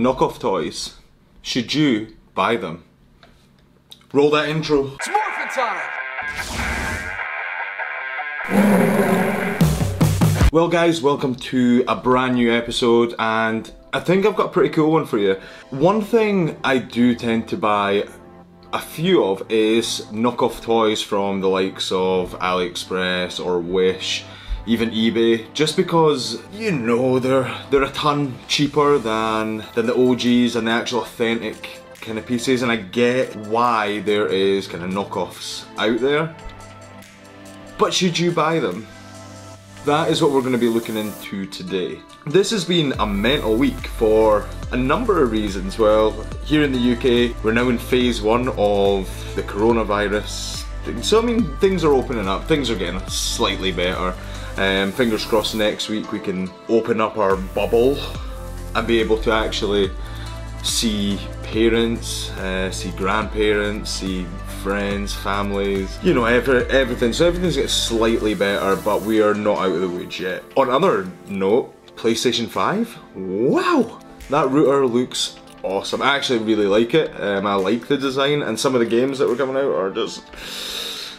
knockoff toys, should you buy them? Roll that intro. It's morphin' time! Well guys, welcome to a brand new episode, and I think I've got a pretty cool one for you. One thing I do tend to buy a few of is knockoff toys from the likes of AliExpress or Wish, even eBay, just because, you know, they're a ton cheaper than the OGs and the actual authentic kind of pieces, and I get why there is kind of knockoffs out there. But should you buy them? That is what we're going to be looking into today. This has been a mental week for a number of reasons. Well, here in the UK, we're now in phase 1 of the coronavirus thing. So I mean, things are opening up, things are getting slightly better. Fingers crossed next week we can open up our bubble and be able to actually see parents, see grandparents, see friends, families, you know, everything. So everything's getting slightly better, but we are not out of the woods yet. On another note, PlayStation 5? Wow! That router looks awesome. I actually really like it. I like the design, and some of the games that were coming out are just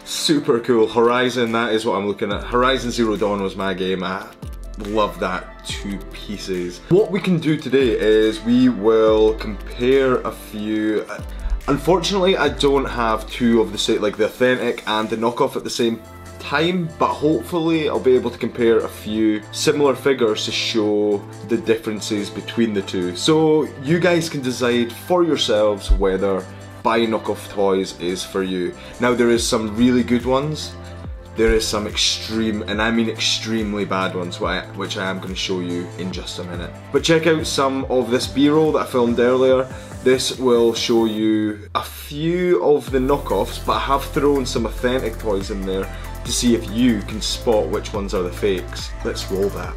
super cool. Horizon, that is what I'm looking at. Horizon Zero Dawn was my game. I love that to pieces. What we can do today is we will compare a few. Unfortunately, I don't have two of the same, like the authentic and the knockoff at the same time, but hopefully I'll be able to compare a few similar figures to show the differences between the two. So you guys can decide for yourselves whether buying knockoff toys is for you. Now, there is some really good ones. There is some extreme, and I mean extremely bad ones, which I am going to show you in just a minute. But check out some of this B-roll that I filmed earlier. This will show you a few of the knockoffs, but I have thrown some authentic toys in there to see if you can spot which ones are the fakes. Let's roll that.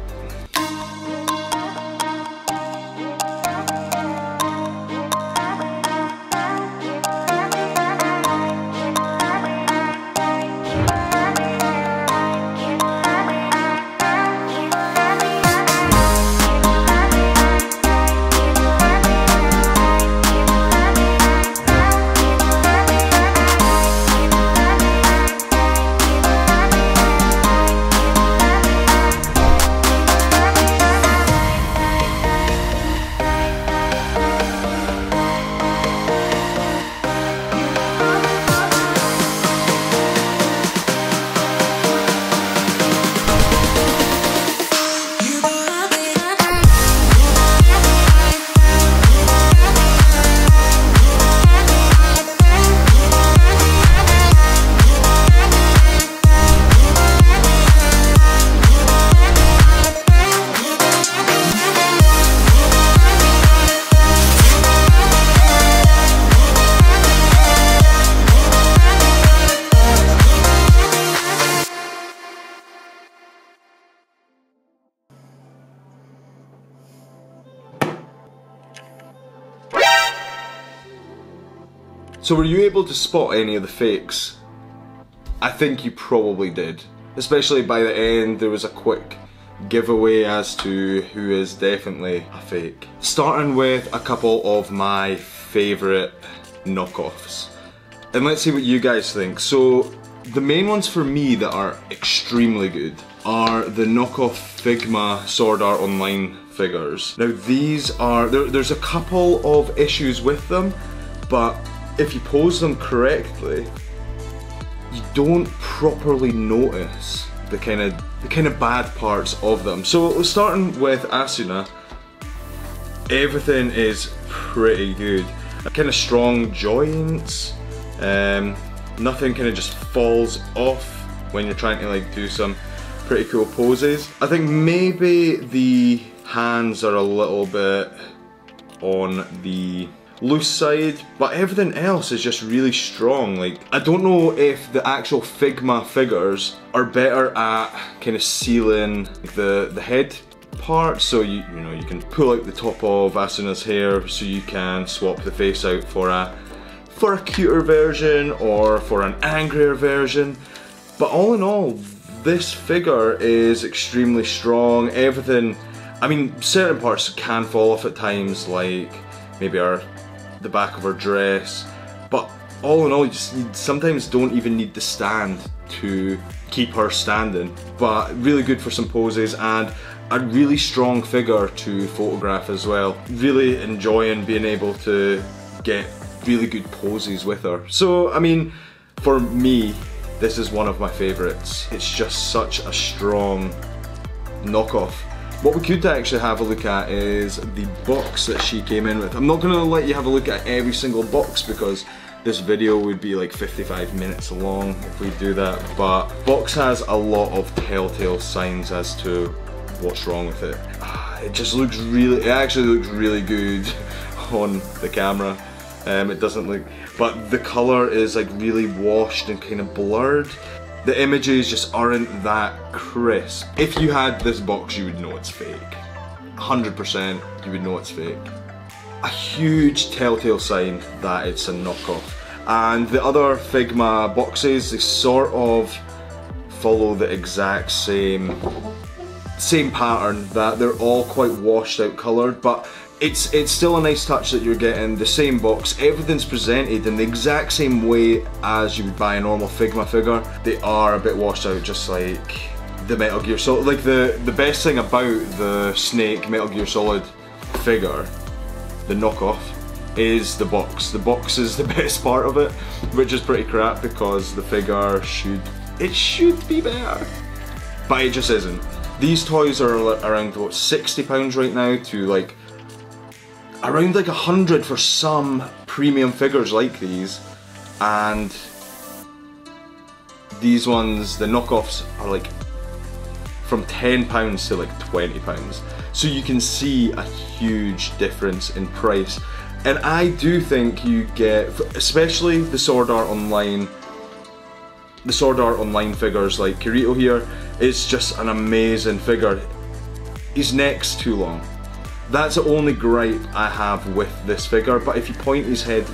So were you able to spot any of the fakes? I think you probably did. Especially by the end, there was a quick giveaway as to who is definitely a fake. Starting with a couple of my favourite knockoffs. And let's see what you guys think. So the main ones for me that are extremely good are the knockoff Figma Sword Art Online figures. Now these are, there's a couple of issues with them, but if you pose them correctly, you don't properly notice the kind of bad parts of them. So starting with Asuna, everything is pretty good. Kind of strong joints, nothing kind of just falls off when you're trying to like do some pretty cool poses. I think maybe the hands are a little bit on the loose side, but everything else is just really strong. Like, I don't know if the actual Figma figures are better at kind of sealing the head part, so you know, you can pull out the top of Asuna's hair so you can swap the face out for a cuter version or for an angrier version. But all in all, this figure is extremely strong. Everything I mean, certain parts can fall off at times, like maybe the back of her dress, but all in all, you just sometimes don't even need the stand to keep her standing. But really good for some poses and a really strong figure to photograph as well. Really enjoying being able to get really good poses with her. So, I mean, for me, this is one of my favorites. It's just such a strong knockoff. What we could actually have a look at is the box that she came in with. I'm not gonna let you have a look at every single box because this video would be like 55 minutes long if we do that, but box has a lot of telltale signs as to what's wrong with it. It just looks really, it actually looks really good on the camera. It doesn't look, but the color is like really washed and kind of blurred. The images just aren't that crisp. If you had this box, you would know it's fake. 100% you would know it's fake. A huge telltale sign that it's a knockoff. And the other Figma boxes, they sort of follow the exact same pattern, that they're all quite washed out colored, but it's still a nice touch that you're getting the same box. Everything's presented in the exact same way as you would buy a normal Figma figure. They are a bit washed out, just like the Metal Gear Solid. Like the best thing about the Snake Metal Gear Solid figure, the knockoff, is the box. The box is the best part of it, which is pretty crap because the figure should be better, but it just isn't. These toys are around what, £60 right now, to like around like 100 for some premium figures like these, and these ones, the knockoffs, are like from £10 to like £20. So you can see a huge difference in price, and I do think you get, especially the Sword Art Online, the Sword Art Online figures like Kirito here, it's just an amazing figure. His neck's too long. That's the only gripe I have with this figure, but if you point his head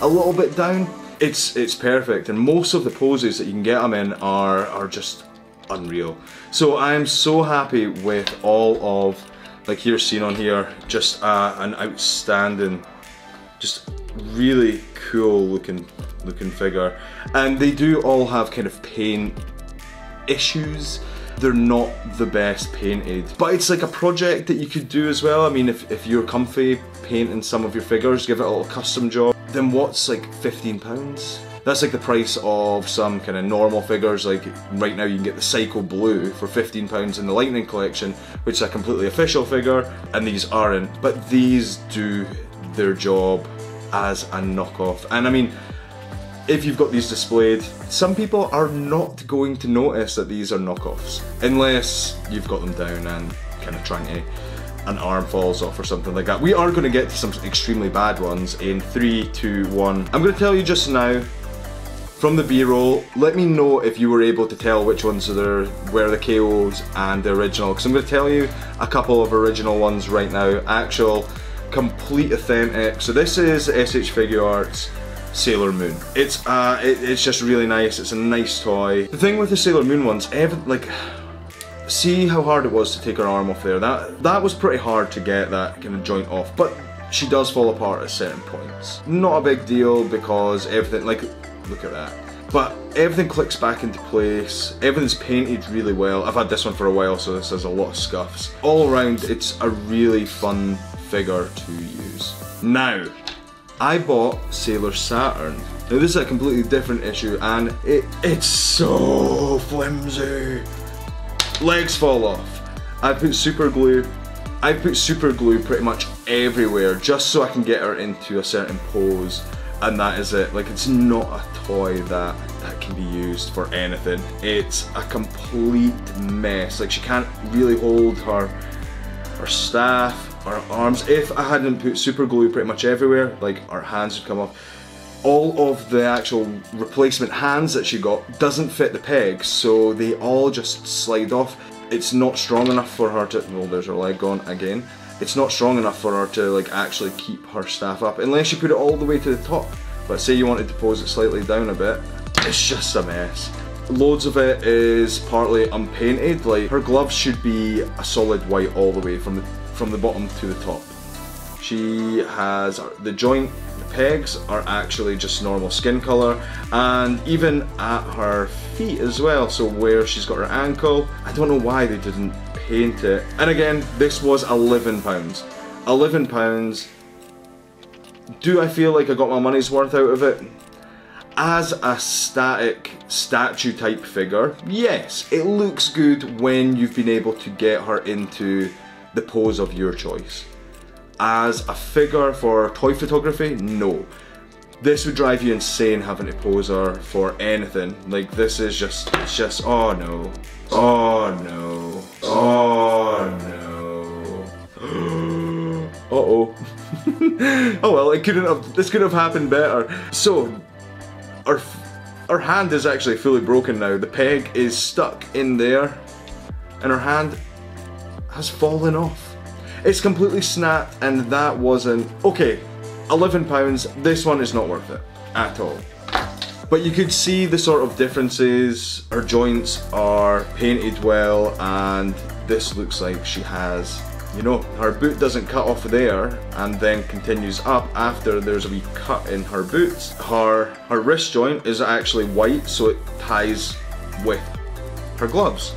a little bit down, it's perfect, and most of the poses that you can get him in are just unreal. So I am so happy with all of, like here's seen on here, just an outstanding, just really cool looking figure. And they do all have kind of paint issues. They're not the best painted, but it's like a project that you could do as well. I mean, if you're comfy painting some of your figures, give it a little custom job, then what's like £15? That's like the price of some kind of normal figures. Like right now you can get the Psycho Blue for £15 in the Lightning Collection, which is a completely official figure, and these aren't, but these do their job as a knockoff. And I mean, if you've got these displayed, some people are not going to notice that these are knockoffs, unless you've got them down and kind of trying to, an arm falls off or something like that. We are going to get to some extremely bad ones in 3, 2, 1. I'm going to tell you just now, from the B-roll, let me know if you were able to tell which ones were the KOs and the original, because I'm going to tell you a couple of original ones right now, actual, complete authentic. So this is S.H.Figuarts Sailor Moon. It's just really nice. It's a nice toy. The thing with the Sailor Moon ones, like, see how hard it was to take her arm off there. That was pretty hard to get that kind of joint off, but she does fall apart at certain points. Not a big deal because everything, like, look at that. But everything clicks back into place. Everything's painted really well. I've had this one for a while, so this has a lot of scuffs. All around, it's a really fun figure to use. Now, I bought Sailor Saturn. Now this is a completely different issue, and it's so flimsy. Legs fall off. I put super glue pretty much everywhere just so I can get her into a certain pose, and that is it. Like, it's not a toy that can be used for anything. It's a complete mess. Like, she can't really hold her staff, our arms. If I hadn't put super glue pretty much everywhere, like, our hands would come off. All of the actual replacement hands that she got doesn't fit the pegs, so they all just slide off. It's not strong enough for her to, well, there's her leg gone again. It's not strong enough for her to, like, actually keep her staff up, unless you put it all the way to the top. But say you wanted to pose it slightly down a bit, it's just a mess. Loads of it is partly unpainted, like her gloves should be a solid white all the way from the bottom to the top. She has the joint pegs are actually just normal skin color, and even at her feet as well, so where she's got her ankle, I don't know why they didn't paint it. And again, this was £11. £11. Do I feel like I got my money's worth out of it? As a static statue type figure, yes, it looks good when you've been able to get her into the pose of your choice. As a figure for toy photography, no. This would drive you insane having to pose her for anything. Like this is just, it's just, oh no. Oh no. Oh no. Uh-oh. Oh well, it couldn't have, this could have happened better. So, her hand is actually fully broken now. The peg is stuck in there and her hand has fallen off. It's completely snapped, and that wasn't... Okay, £11, this one is not worth it at all. But you could see the sort of differences. Her joints are painted well, and this looks like she has, you know, her boot doesn't cut off there and then continues up after there's a wee cut in her boots. Her wrist joint is actually white, so it ties with her gloves.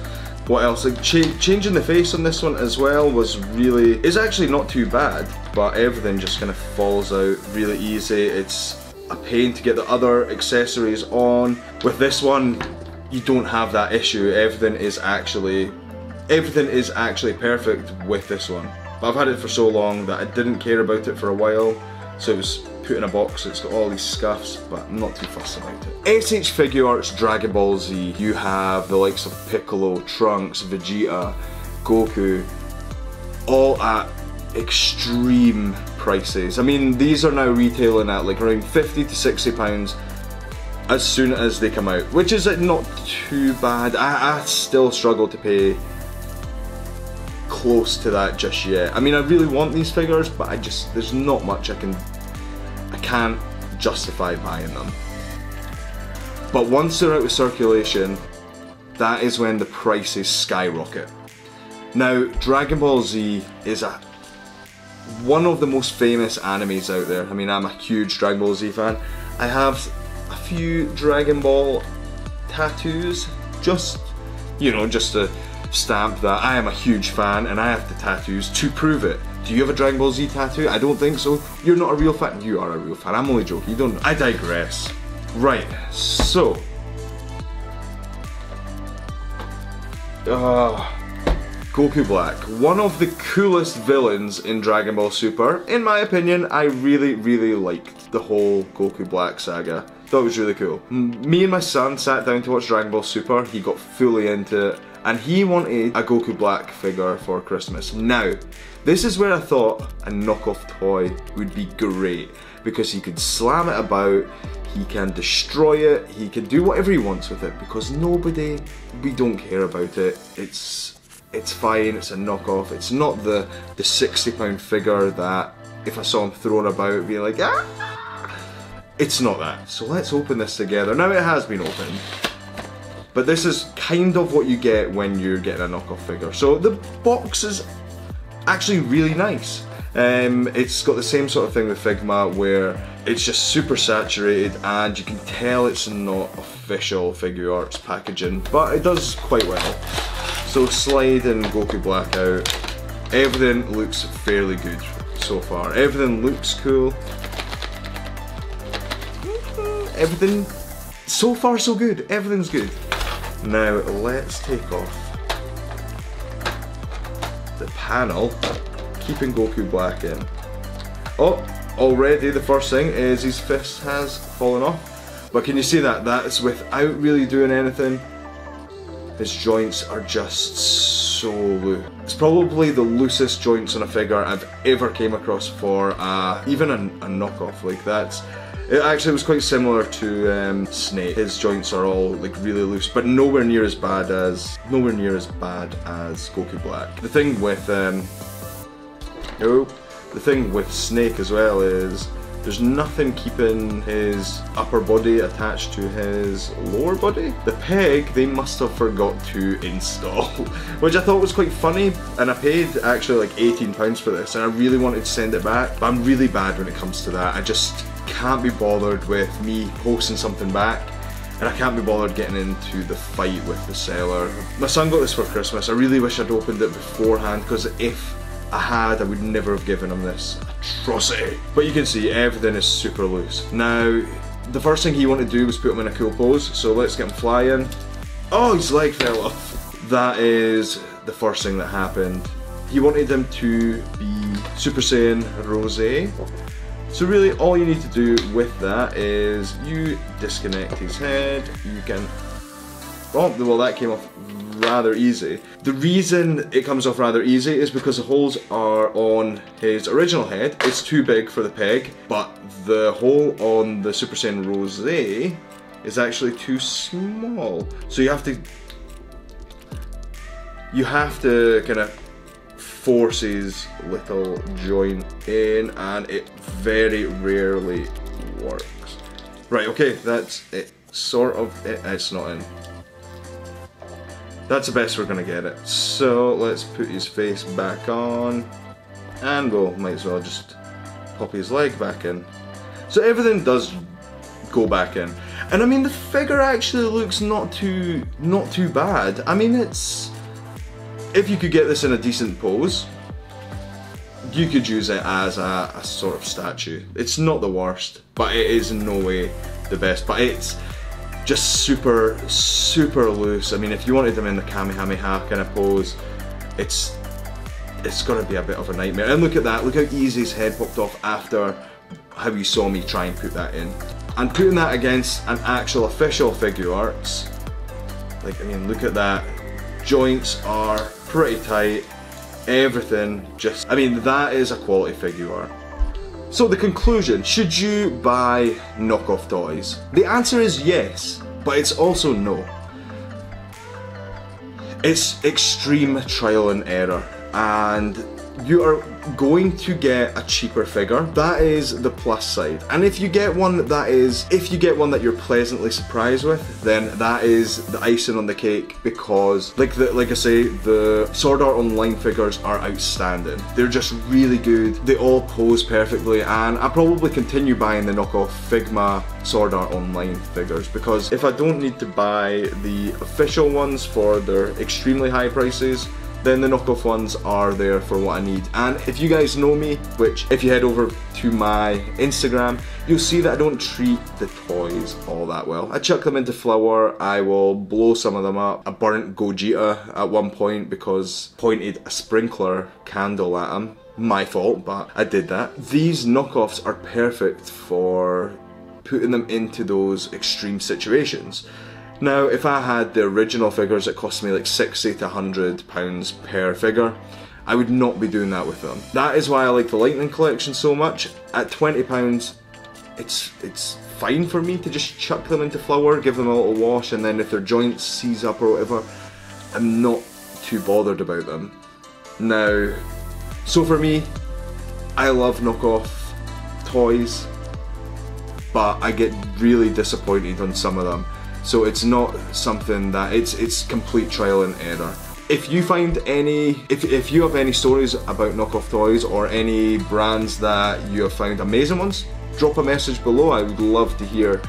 What else? Like changing the face on this one as well was really... It's actually not too bad, but everything just kind of falls out really easy. It's a pain to get the other accessories on. With this one, you don't have that issue. Everything is actually perfect with this one. But I've had it for so long that I didn't care about it for a while, so it was put in a box. It's got all these scuffs, but I'm not too fussed about it. S.H.Figuarts Dragon Ball Z, you have the likes of Piccolo, Trunks, Vegeta, Goku, all at extreme prices. I mean, these are now retailing at like around £50 to £60 as soon as they come out, which is not too bad. I still struggle to pay close to that just yet. I mean, I really want these figures, but there's not much I can't justify buying them. But once they're out of circulation, that is when the prices skyrocket. Now, Dragon Ball Z is one of the most famous animes out there. I mean, I'm a huge Dragon Ball Z fan. I have a few Dragon Ball tattoos, just to stamp that I am a huge fan, and I have the tattoos to prove it. Do you have a Dragon Ball Z tattoo? I don't think so. You're not a real fan. You are a real fan. I'm only joking. You don't know. I digress. Right, so... Goku Black. One of the coolest villains in Dragon Ball Super. In my opinion, I really, really liked the whole Goku Black saga. Thought it was really cool. Me and my son sat down to watch Dragon Ball Super. He got fully into it, and he wanted a Goku Black figure for Christmas. Now, this is where I thought a knockoff toy would be great, because he could slam it about, he can destroy it, he can do whatever he wants with it, because we don't care about it. It's fine, it's a knockoff, it's not the £60 figure that if I saw him thrown about, be like, ah! It's not that. So let's open this together. Now it has been opened. But this is kind of what you get when you're getting a knockoff figure. So the box is actually really nice. It's got the same sort of thing with Figma, where it's just super saturated and you can tell it's not official Figuarts packaging, but it does quite well. So sliding Goku Black out, everything looks fairly good so far. Everything looks cool. Everything, so far so good, everything's good. Now let's take off the panel, keeping Goku Black in. Oh, already the first thing is his fist has fallen off. But can you see that? That's without really doing anything. His joints are just so loose. It's probably the loosest joints on a figure I've ever came across for even a knockoff like that. It actually was quite similar to Snake. His joints are all like really loose, but nowhere near as bad as Goku Black. The thing with Snake as well is There's nothing keeping his upper body attached to his lower body. The peg they must have forgot to install, which I thought was quite funny, and I paid actually like £18 for this, and I really wanted to send it back, but I'm really bad when it comes to that. I just can't be bothered with me posting something back, and I can't be bothered getting into the fight with the seller. My son got this for Christmas. I really wish I'd opened it beforehand, because if I had, I would never have given him this atrocity. But you can see everything is super loose. Now, the first thing he wanted to do was put him in a cool pose, so let's get him flying. Oh, his leg fell off. That is the first thing that happened. He wanted him to be Super Saiyan Rosé. So really all you need to do with that is you disconnect his head, you can... Oh, well that came off rather easy. The reason it comes off rather easy is because the holes are on his original head. It's too big for the peg, but the hole on the Super Saiyan Rosé is actually too small. So you have to kind of force his little joint in, and it very rarely works. Right, okay, that's it. Sort of, it's not in. That's the best we're gonna get it. So let's put his face back on, and we'll might as well just pop his leg back in. So everything does go back in, and I mean the figure actually looks not too bad. I mean, it's, if you could get this in a decent pose, you could use it as a sort of statue. It's not the worst, but it is in no way the best. But it's just super, super loose. I mean, if you wanted them in the Kamehameha kind of pose, it's gonna be a bit of a nightmare. And look at that, look how easy his head popped off after how you saw me try and put that in. And putting that against an actual official Figuarts, like, I mean, look at that. Joints are pretty tight, everything just, I mean, that is a quality Figuart. So the conclusion, should you buy knockoff toys? The answer is yes, but it's also no. It's extreme trial and error, and you are going to get a cheaper figure. That is the plus side. And if you get one that is, if you get one that you're pleasantly surprised with, then that is the icing on the cake, because like I say, the Sword Art Online figures are outstanding. They're just really good. They all pose perfectly, and I probably continue buying the knockoff Figma Sword Art Online figures, because if I don't need to buy the official ones for their extremely high prices, then the knockoff ones are there for what I need. And if you guys know me, which if you head over to my Instagram, you'll see that I don't treat the toys all that well. I chuck them into flour, I will blow some of them up. I burnt Gogeta at one point because I pointed a sprinkler candle at him. My fault, but I did that. These knockoffs are perfect for putting them into those extreme situations. Now, if I had the original figures that cost me like £60 to £100 per figure, I would not be doing that with them. That is why I like the Lightning Collection so much. At £20, it's fine for me to just chuck them into flour, give them a little wash, and then if their joints seize up or whatever, I'm not too bothered about them. Now, so for me, I love knockoff toys, but I get really disappointed on some of them. So it's not something that, it's complete trial and error. If you find any, if you have any stories about knockoff toys or any brands that you have found amazing ones, drop a message below. I would love to hear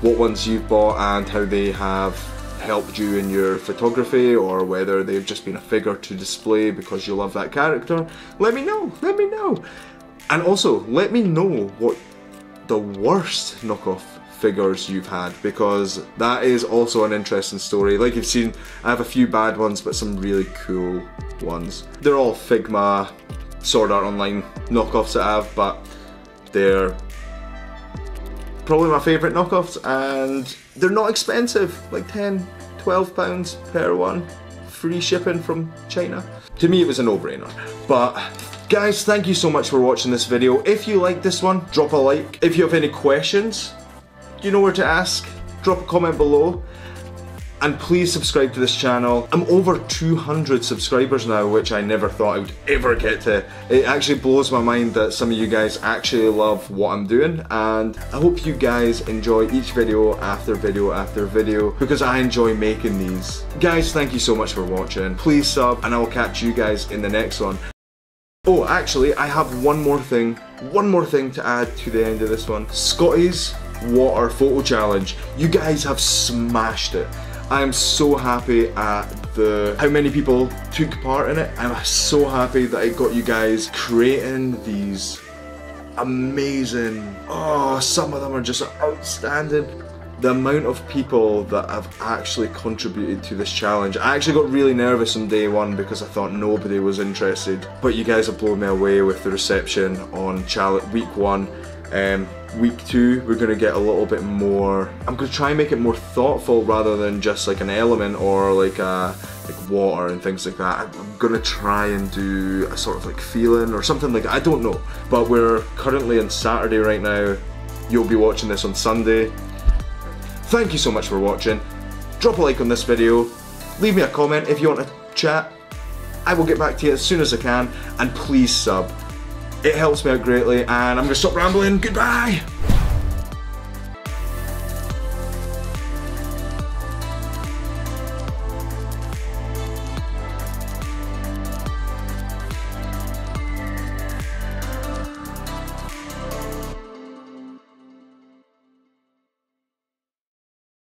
what ones you've bought and how they have helped you in your photography, or whether they've just been a figure to display because you love that character. Let me know, let me know. And also, let me know what the worst knockoff figures you've had, because that is also an interesting story. Like you've seen, I have a few bad ones, but some really cool ones. They're all Figma Sword Art Online knockoffs that I have, but they're probably my favourite knockoffs, and they're not expensive, like £10, £12 per one, free shipping from China. To me it was a no-brainer. But guys, thank you so much for watching this video. If you like this one, drop a like. If you have any questions, you know where to ask, drop a comment below. and please subscribe to this channel. I'm over 200 subscribers now, which I never thought I would ever get to. It actually blows my mind that some of you guys actually love what I'm doing, and I hope you guys enjoy each video after video after video, because I enjoy making these. Guys, thank you so much for watching. Please sub, and I will catch you guys in the next one. Oh, actually, I have one more thing to add to the end of this one. Scotty's Water Photo Challenge. You guys have smashed it. I am so happy at how many people took part in it. I'm so happy that I got you guys creating these amazing, oh, some of them are just outstanding. The amount of people that have actually contributed to this challenge. I actually got really nervous on day one because I thought nobody was interested, but you guys have blown me away with the reception on week one. Week two, we're gonna get a little bit more. I'm gonna try and make it more thoughtful rather than just like an element or like water and things like that. I'm gonna try and do a sort of like feeling or something like that. I don't know, but we're currently on Saturday right now. You'll be watching this on Sunday. Thank you so much for watching. Drop a like on this video. Leave me a comment if you want to chat. I will get back to you as soon as I can, and please sub. It helps me out greatly, and I'm gonna stop rambling. Goodbye!